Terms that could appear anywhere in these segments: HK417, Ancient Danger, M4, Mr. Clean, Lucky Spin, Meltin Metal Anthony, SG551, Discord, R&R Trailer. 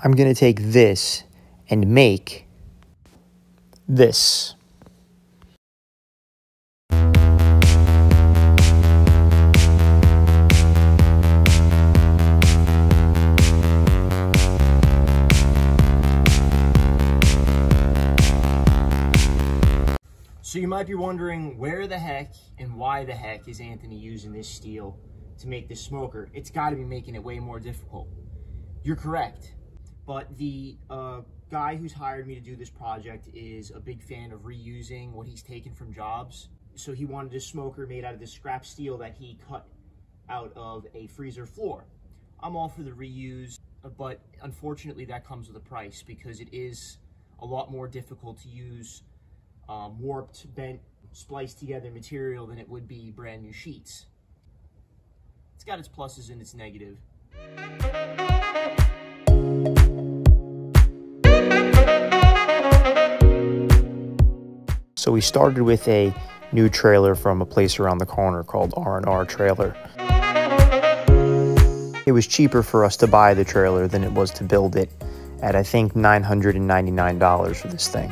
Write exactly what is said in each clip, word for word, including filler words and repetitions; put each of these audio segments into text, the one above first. I'm going to take this and make this. So you might be wondering where the heck and why the heck is Anthony using this steel to make this smoker? It's got to be making it way more difficult. You're correct, but the uh, guy who's hired me to do this project is a big fan of reusing what he's taken from jobs. So he wanted a smoker made out of this scrap steel that he cut out of a freezer floor. I'm all for the reuse, but unfortunately that comes with a price because it is a lot more difficult to use Um, warped, bent, spliced together material than it would be brand new sheets. It's got its pluses and its negative. So we started with a new trailer from a place around the corner called R and R Trailer. It was cheaper for us to buy the trailer than it was to build it at, I think, nine hundred ninety-nine dollars for this thing.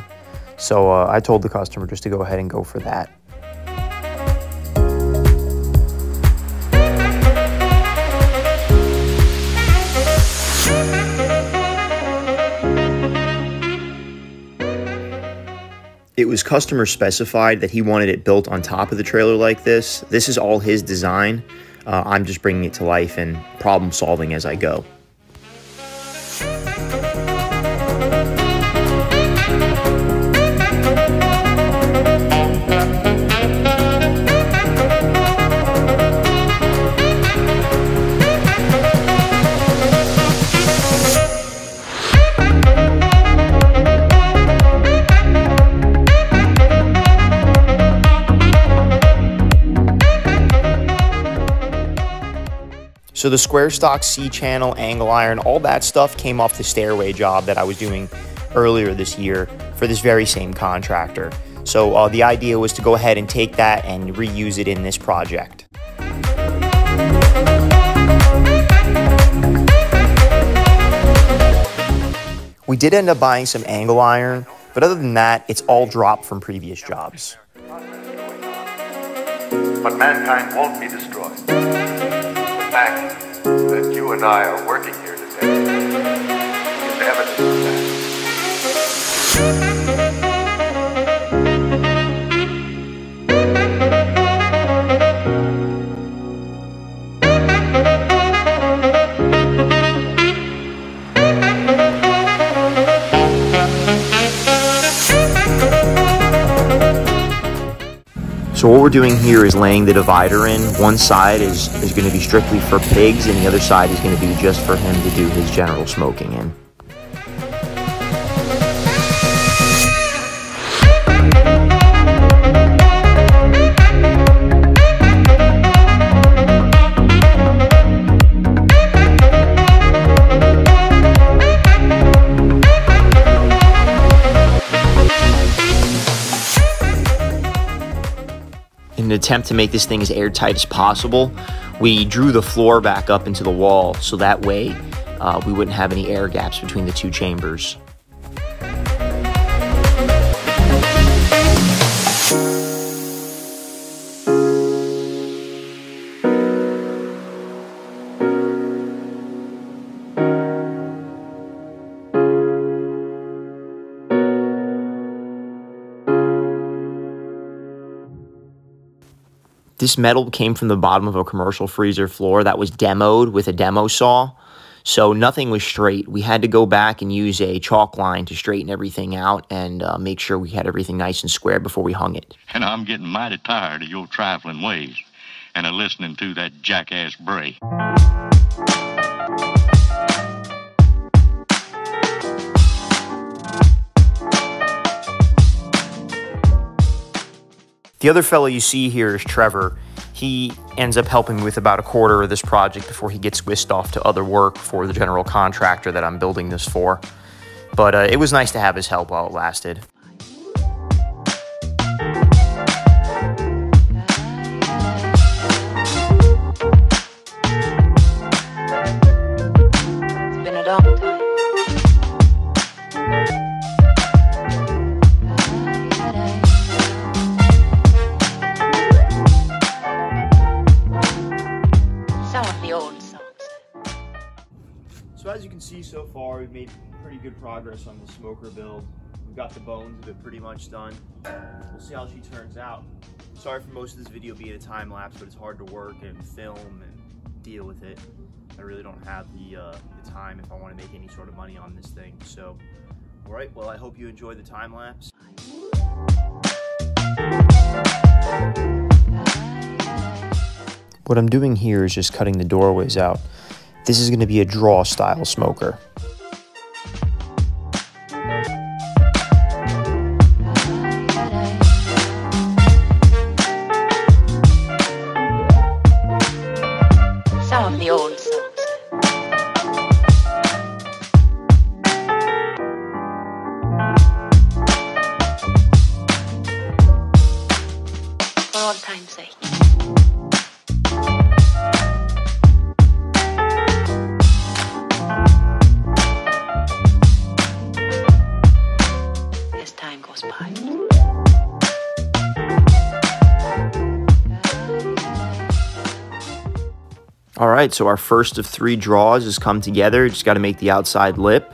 So uh, I told the customer just to go ahead and go for that. It was customer specified that he wanted it built on top of the trailer like this. This is all his design. Uh, I'm just bringing it to life and problem solving as I go. So the square stock, C-channel, angle iron, all that stuff came off the stairway job that I was doing earlier this year for this very same contractor. So uh, the idea was to go ahead and take that and reuse it in this project. We did end up buying some angle iron, but other than that, it's all dropped from previous jobs. But mankind won't be destroyed. The fact that you and I are working here today is evidence of that. So what we're doing here is laying the divider in. One side is is going to be strictly for pigs, and the other side is going to be just for him to do his general smoking in. In an attempt to make this thing as airtight as possible, we drew the floor back up into the wall so that way uh, we wouldn't have any air gaps between the two chambers. This metal came from the bottom of a commercial freezer floor that was demoed with a demo saw, so nothing was straight. We had to go back and use a chalk line to straighten everything out and uh, make sure we had everything nice and square before we hung it. And I'm getting mighty tired of your trifling ways and of listening to that jackass Bray. The other fellow you see here is Trevor. He ends up helping with about a quarter of this project before he gets whisked off to other work for the general contractor that I'm building this for. But uh, it was nice to have his help while it lasted. It's been a long time. as you can see so far, we've made pretty good progress on the smoker build. We've got the bones of it pretty much done. We'll see how she turns out. Sorry for most of this video being a time lapse, but it's hard to work and film and deal with it. I really don't have the, uh, the time if I want to make any sort of money on this thing. So, all right, well, I hope you enjoyed the time lapse. What I'm doing here is just cutting the doorways out. This is going to be a draw style smoker. Some of the old songs. For old time's sake. All right, so our first of three draws has come together. Just got to make the outside lip.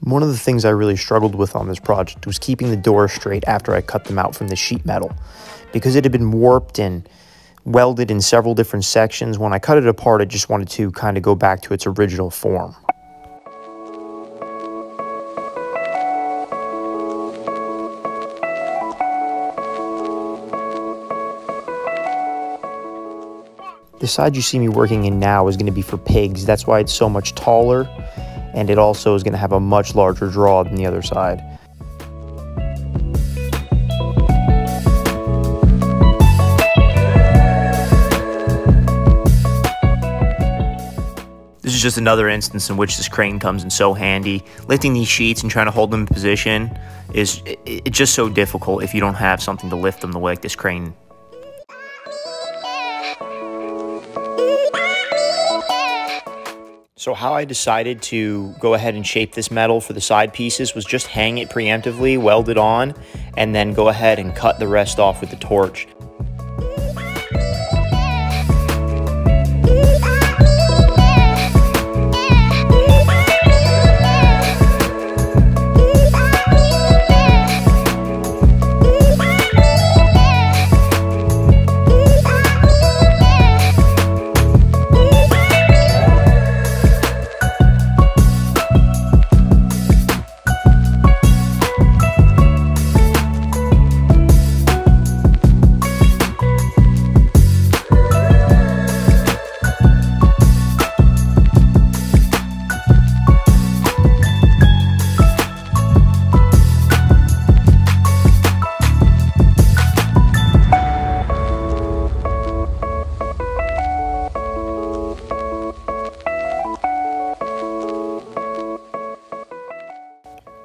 One of the things I really struggled with on this project was keeping the door straight after I cut them out from the sheet metal. Because it had been warped and welded in several different sections, when I cut it apart, I just wanted to kind of go back to its original form. The side you see me working in now is going to be for pigs. That's why it's so much taller, and it also is going to have a much larger draw than the other side. This is just another instance in which this crane comes in so handy. Lifting these sheets and trying to hold them in position is it, it's just so difficult if you don't have something to lift them the way like this crane. So how I decided to go ahead and shape this metal for the side pieces was just hang it preemptively, weld it on, and then go ahead and cut the rest off with the torch.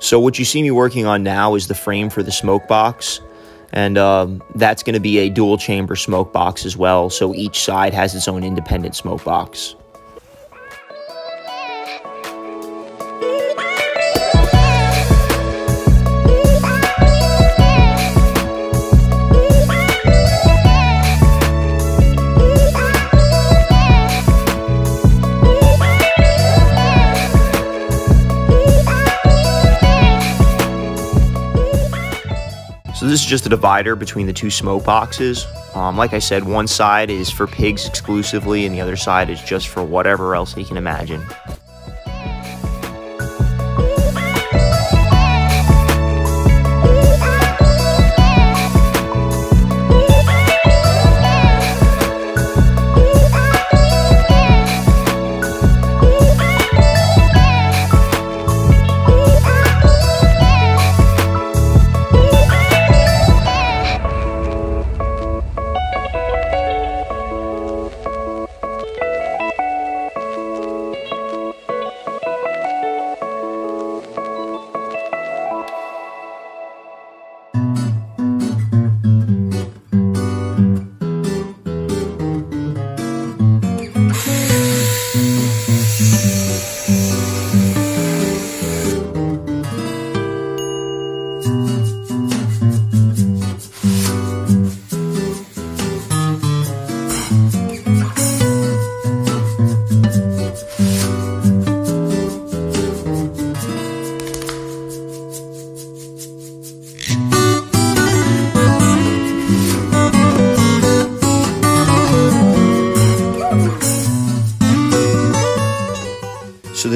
So what you see me working on now is the frame for the smoke box, and um, that's going to be a dual chamber smoke box as well, so each side has its own independent smoke box. So this is just a divider between the two smoke boxes. Um, like I said, one side is for pigs exclusively, and the other side is just for whatever else you can imagine.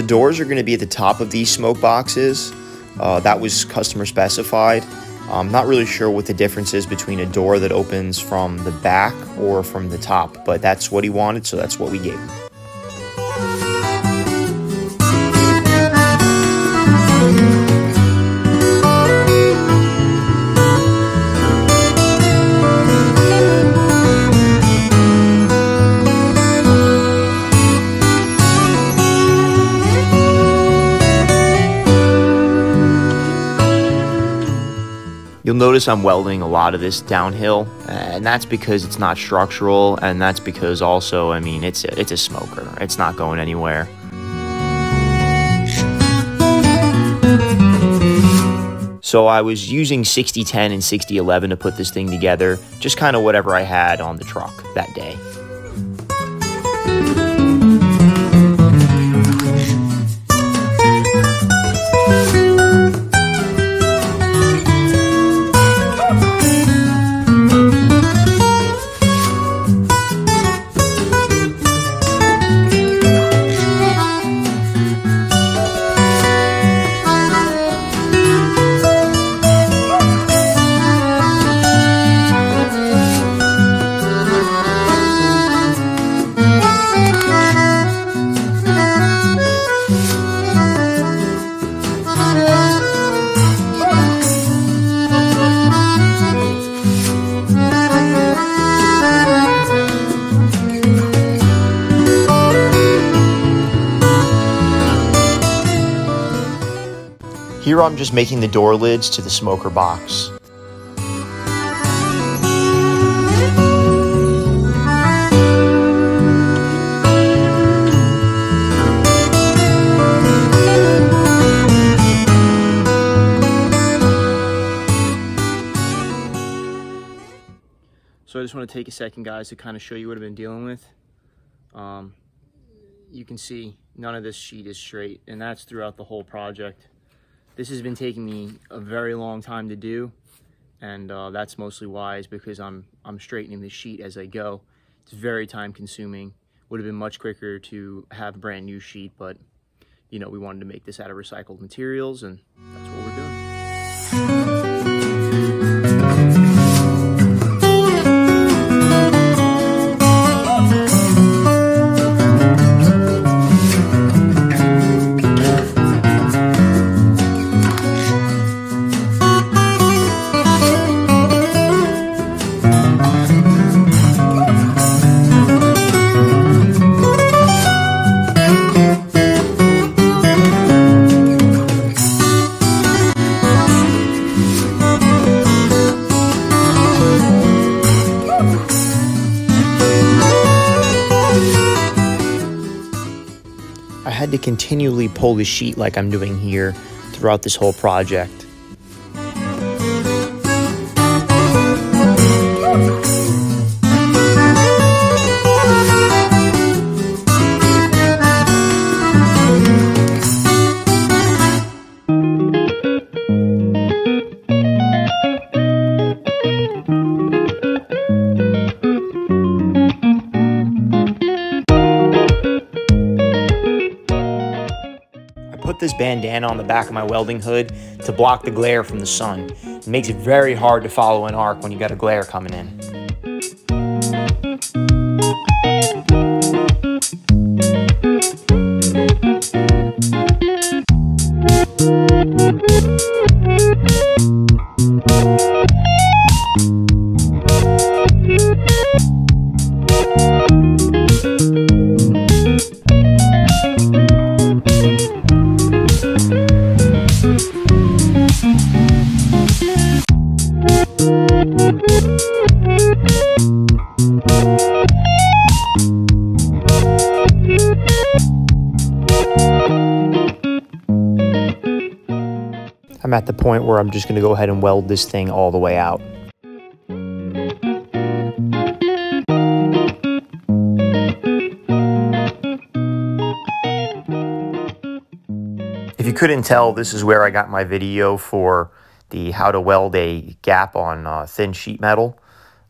the doors are going to be at the top of these smoke boxes. Uh, that was customer specified. I'm not really sure what the difference is between a door that opens from the back or from the top, but that's what he wanted, so that's what we gave him. You'll notice I'm welding a lot of this downhill, and that's because it's not structural, and that's because also, I mean, it's a, it's a smoker. It's not going anywhere. So I was using sixty ten and sixty eleven to put this thing together, just kind of whatever I had on the truck that day. Here I'm just making the door lids to the smoker box. So I just want to take a second, guys, to kind of show you what I've been dealing with. Um, you can see none of this sheet is straight, and that's throughout the whole project. This has been taking me a very long time to do, and uh, that's mostly why, is because I'm, I'm straightening the sheet as I go. It's very time consuming. Would have been much quicker to have a brand new sheet, but you know, we wanted to make this out of recycled materials, and that's what we're doing. I had to continually pull the sheet like I'm doing here throughout this whole project. This bandana on the back of my welding hood to block the glare from the sun. It makes it very hard to follow an arc when you got a glare coming in. I'm at the point where I'm just going to go ahead and weld this thing all the way out. If you couldn't tell, this is where I got my video for the how to weld a gap on uh, thin sheet metal.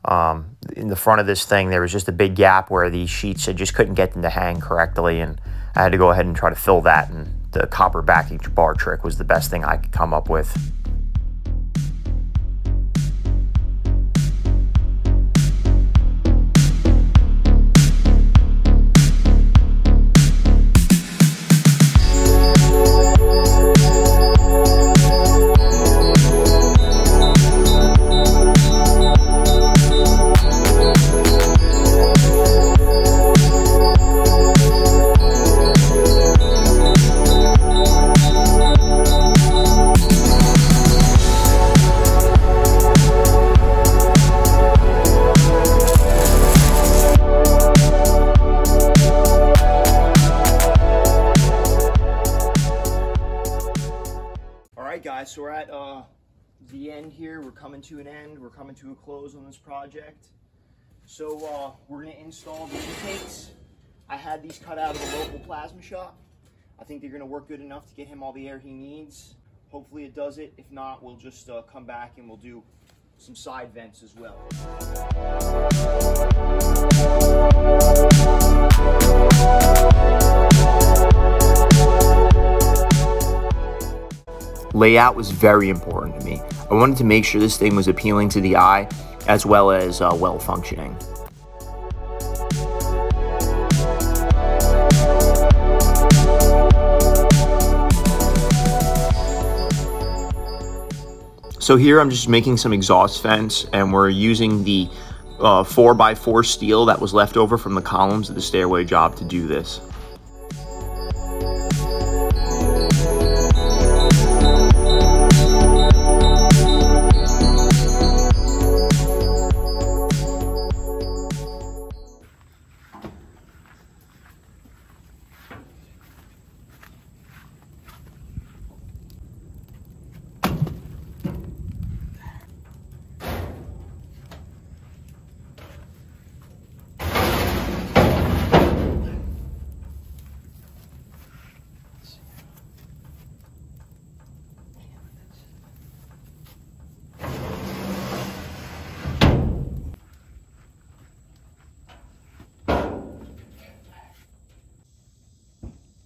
Um, in the front of this thing, there was just a big gap where the sheets, I just couldn't get them to hang correctly, and I had to go ahead and try to fill that, and the copper backing bar trick was the best thing I could come up with. So we're at uh, the end here. We're coming to an end. We're coming to a close on this project. So uh, we're going to install the intakes. I had these cut out of a local plasma shop. I think they're going to work good enough to get him all the air he needs. Hopefully it does it. If not, we'll just uh, come back and we'll do some side vents as well. Layout was very important to me. I wanted to make sure this thing was appealing to the eye as well as uh, well functioning. So here I'm just making some exhaust vents, and we're using the uh, four by four steel that was left over from the columns of the stairway job to do this.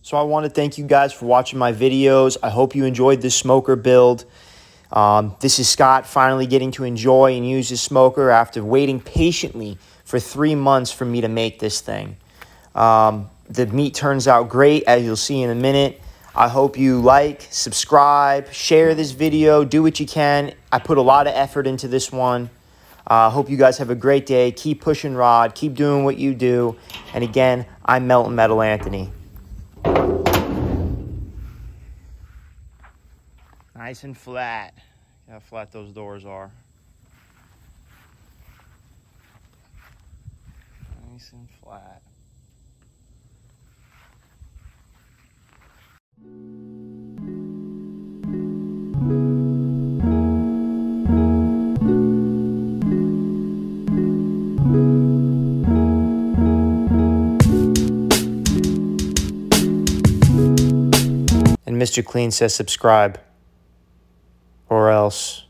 So I want to thank you guys for watching my videos. I hope you enjoyed this smoker build. Um, this is Scott finally getting to enjoy and use his smoker after waiting patiently for three months for me to make this thing. Um, the meat turns out great, as you'll see in a minute. I hope you like, subscribe, share this video, do what you can. I put a lot of effort into this one. I uh, hope you guys have a great day. Keep pushing Rod. Keep doing what you do. And again, I'm Meltin Metal Anthony. Nice and flat. Look how flat those doors are. Nice and flat. And Mister Clean says subscribe. Or else...